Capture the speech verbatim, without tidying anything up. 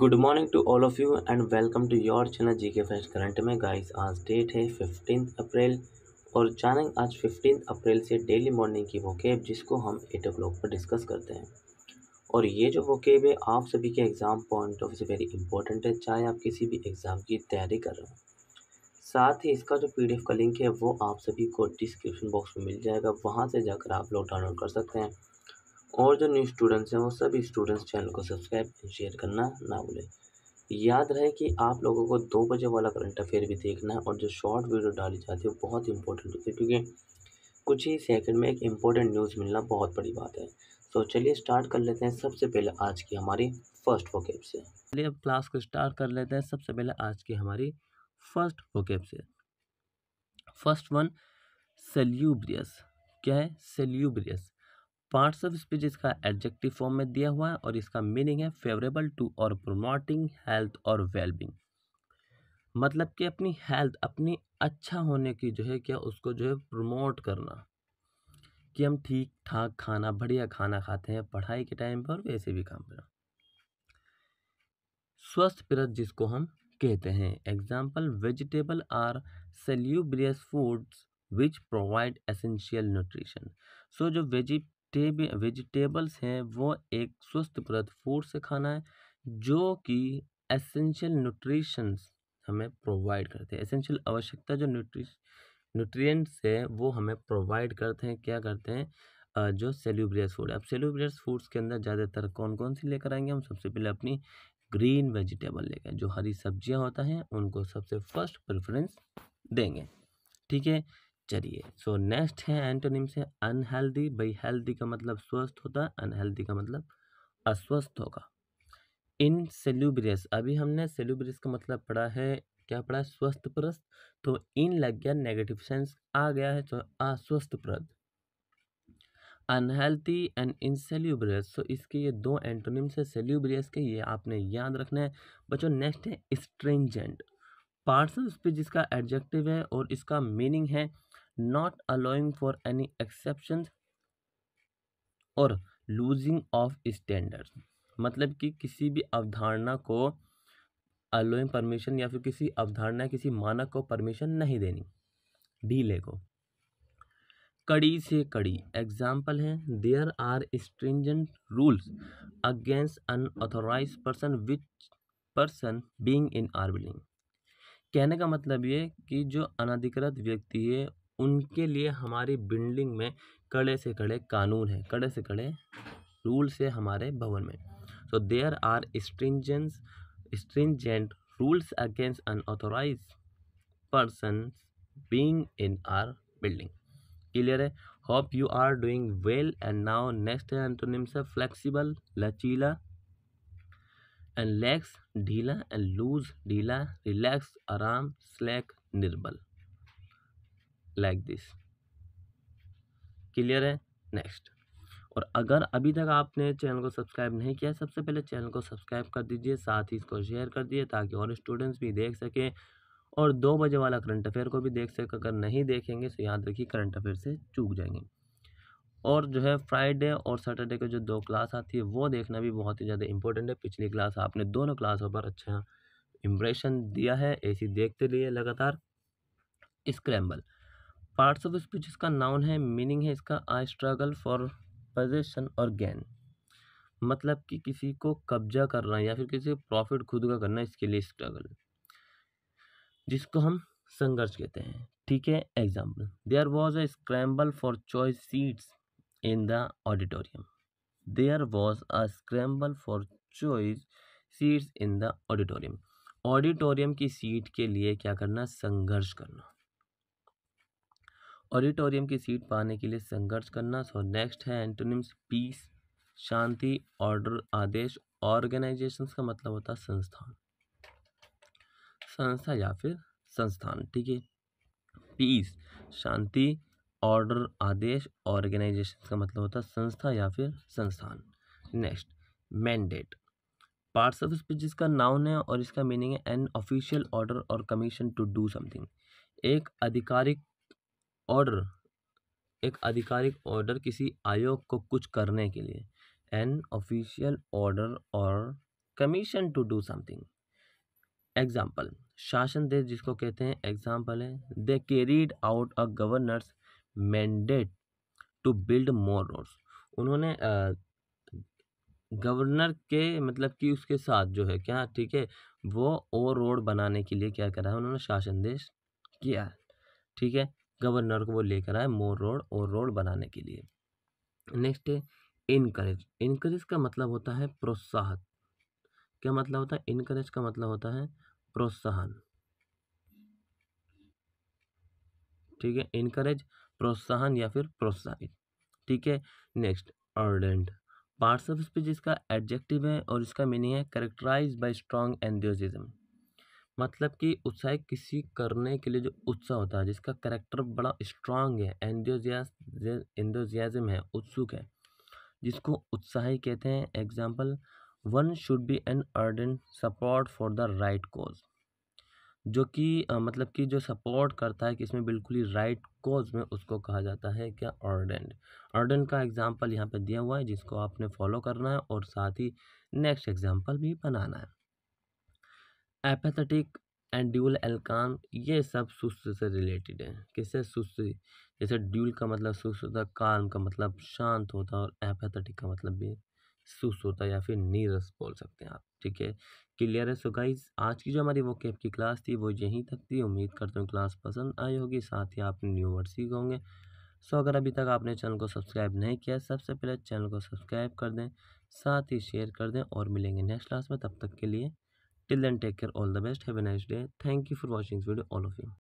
Good morning to all of you and welcome to your channel G K facts current में। Guys आज date है fifteen April और जानेंगे आज fifteen April से डेली मॉर्निंग की वोकेब जिसको हम एट ओ क्लॉक पर डिस्कस करते हैं। और ये जो वोकेब है आप सभी के एग्ज़ाम पॉइंट ऑफ व्यू से वेरी इंपॉर्टेंट है, चाहे आप किसी भी एग्ज़ाम की तैयारी कर रहे हो। साथ ही इसका जो पी डी एफ का लिंक है वो आप सभी को डिस्क्रिप्शन बॉक्स में मिल जाएगा, वहाँ से जाकर आप लोग डाउनलोड कर सकते हैं। और जो न्यू स्टूडेंट्स हैं वो सभी स्टूडेंट्स चैनल को सब्सक्राइब एंड शेयर करना ना भूलें। याद रहे कि आप लोगों को दो बजे वाला करंट अफेयर भी देखना है और जो शॉर्ट वीडियो डाली जाती है वो बहुत इंपॉर्टेंट होती है, क्योंकि कुछ ही सेकंड में एक इम्पोर्टेंट न्यूज़ मिलना बहुत बड़ी बात है। तो चलिए स्टार्ट कर लेते हैं सबसे पहले आज की हमारी फर्स्ट वोकेब से। चलिए अब क्लास को स्टार्ट कर लेते हैं सबसे पहले आज की हमारी फर्स्ट वोकेब से। First one salubrious. क्या है सेल्यूब्रियस? पार्ट्स ऑफ स्पीच इसका एडजेक्टिव फॉर्म में दिया हुआ है और इसका मीनिंग है फेवरेबल टू और प्रोमोटिंग हेल्थ और वेलबींग। मतलब कि अपनी हेल्थ, अपनी अच्छा होने की जो है क्या उसको जो है प्रमोट करना, कि हम ठीक ठाक खाना, बढ़िया खाना खाते हैं पढ़ाई के टाइम पर और वैसे भी काम पर। स्वस्थ प्रत जिसको हम कहते हैं। Example vegetable are salubrious foods which provide essential nutrition. So जो वेजी वेजिटेबल्स हैं वो एक स्वस्थ प्रद फूड से खाना है जो कि एसेंशियल न्यूट्रिशंस हमें प्रोवाइड करते हैं। एसेंशियल आवश्यकता जो न्यूट्री न्यूट्रिएंट्स है वो हमें प्रोवाइड करते हैं, क्या करते हैं जो सेल्यूब्रियस फूड। अब सेल्यूब्रियस फूड्स के अंदर ज़्यादातर कौन कौन सी लेकर आएंगे हम? सबसे पहले अपनी ग्रीन वेजिटेबल लेकर, जो हरी सब्जियां होता है उनको सबसे फर्स्ट प्रेफरेंस देंगे, ठीक है। चलिए सो नेक्स्ट है एंटोनिम से अनहेल्दी। भाई हेल्दी का मतलब स्वस्थ होता है, अनहेल्दी का मतलब अस्वस्थ होगा। इन सेल्यूब्रियस, अभी हमने सेल्यूब्रियस का मतलब पढ़ा है, क्या पढ़ा है? स्वस्थ प्रस्त। तो इन लग गया, नेगेटिव सेंस आ गया है, तो अस्वस्थ प्रद, अनहेल्दी एंड इनसेल्यूब्रियस। सो इसके ये दो एंटोनिम्स है सेल्यूब्रियस के, ये आपने याद रखना है बच्चों। नेक्स्ट है स्ट्रिंजेंट। पार्ट्स ऑफ स्पीच इसका एडजेक्टिव है और इसका मीनिंग है Not allowing for any exceptions और losing of standards। मतलब कि किसी भी अवधारणा को allowing permission या फिर किसी अवधारणा, किसी मानक को परमिशन नहीं देनी, ढीले को। कड़ी से कड़ी एग्जाम्पल है there are stringent rules against unauthorise person which person being in our building. कहने का मतलब ये कि जो अनाधिकृत व्यक्ति है उनके लिए हमारी बिल्डिंग में कड़े से कड़े कानून है, कड़े से कड़े रूल्स है हमारे भवन में। So there are stringence stringent rules against unauthorise person being in our building. Clear है? Hope you are doing well. And now next है एंटोनिम्स है फ्लेक्सिबल, लचीला, एंड लैक्स ढीला, एंड लूज ढीला, रिलैक्स आराम, स्लैक निर्बल, लाइक दिस। क्लियर है? Next. और अगर अभी तक आपने चैनल को सब्सक्राइब नहीं किया है सबसे पहले चैनल को सब्सक्राइब कर दीजिए, साथ ही इसको शेयर कर दीजिए ताकि और स्टूडेंट्स भी देख सकें और दो बजे वाला करंट अफेयर को भी देख सकें। अगर नहीं देखेंगे तो याद रखिए करंट अफेयर से चूक जाएंगे। और जो है फ्राइडे और सैटरडे के जो दो क्लास आती है वो देखना भी बहुत ही ज़्यादा इंपॉर्टेंट है। पिछली क्लास आपने दोनों क्लासों पर अच्छा इम्प्रेशन दिया है, ऐसी देखते रहिए लगातार। स्क्रैम्बल पार्ट्स ऑफ स्पीच इसका नाउन है, मीनिंग है इसका आई स्ट्रगल फॉर पोजेशन और गेन। मतलब कि किसी को कब्जा करना या फिर किसी को प्रॉफिट खुद का करना, इसके लिए स्ट्रगल, जिसको हम संघर्ष कहते हैं, ठीक है। Example there was a scramble for choice seats in the auditorium. There was a scramble for choice seats in the auditorium. Auditorium की सीट के लिए क्या करना? संघर्ष करना, ऑडिटोरियम की सीट पाने के लिए संघर्ष करना। सो नेक्स्ट है एंटोनिम्स पीस, शांति, ऑर्डर, आदेश। ऑर्गेनाइजेशंस का मतलब होता है संस्थान, संस्था या फिर संस्थान, ठीक है। पीस शांति, ऑर्डर, आदेश, ऑर्गेनाइजेशंस का मतलब होता है संस्था या फिर संस्थान। Next mandate parts of speech जिसका नाउन है और इसका मीनिंग है एन ऑफिशियल ऑर्डर और कमीशन टू डू समथिंग। एक आधिकारिक ऑर्डर, एक आधिकारिक ऑर्डर किसी आयोग को कुछ करने के लिए, एन ऑफिशियल ऑर्डर और commission to do something. Example, शासन देश जिसको कहते हैं, एग्जाम्पल है they carried out a governor's mandate to build more roads. उन्होंने गवर्नर के मतलब कि उसके साथ जो है क्या, ठीक है, वो और रोड बनाने के लिए क्या करा है, उन्होंने शासनदेश किया, ठीक है, गवर्नर को वो लेकर आए मोर रोड और रोड बनाने के लिए। नेक्स्ट है इनकरेज। इनकरेज का मतलब होता है प्रोत्साहन। क्या मतलब होता है इनकरेज का मतलब होता है प्रोत्साहन, ठीक है, इनकरेज प्रोत्साहन या फिर प्रोत्साहित, ठीक है। Next ardent, parts of speech इसका एडजेक्टिव है और इसका मीनिंग है कैरेक्टराइज बाय स्ट्रॉन्ग एंथुसिज्म, मतलब कि उत्साह किसी करने के लिए जो उत्साह होता है, जिसका कैरेक्टर बड़ा स्ट्रांग है, एंथुसियाज्म है, उत्सुक है, जिसको उत्साही कहते हैं। Example, one should be an ardent support for the right cause, जो कि मतलब कि जो सपोर्ट करता है कि इसमें बिल्कुल ही राइट कॉज में, उसको कहा जाता है क्या, अर्डेंट। अर्डेंट का एग्जाम्पल यहाँ पे दिया हुआ है जिसको आपने फॉलो करना है और साथ ही नेक्स्ट एग्जाम्पल भी बनाना है। एपैथेटिक एंड ड्यूल एल्कान, ये सब सुस्त से रिलेटेड है। किससे? सुस्त। जैसे ड्यूल का मतलब सुस्त होता है, काल्म का मतलब शांत होता है और एपैथेटिक का मतलब भी सुस्त होता है या फिर नीरस बोल सकते हैं आप, ठीक है, क्लियर है। सो गाइज, आज की जो हमारी वोकैब की क्लास थी वो यहीं तक थी। उम्मीद करता हूँ क्लास पसंद आई होगी, साथ ही आप न्यू वर्ड सीख होंगे। सो अगर अभी तक आपने चैनल को सब्सक्राइब नहीं किया, सबसे पहले चैनल को सब्सक्राइब कर दें, साथ ही शेयर कर दें और मिलेंगे नेक्स्ट क्लास में। तब तक के लिए till then take care, all the best, have a nice day, thank you for watching video all of you.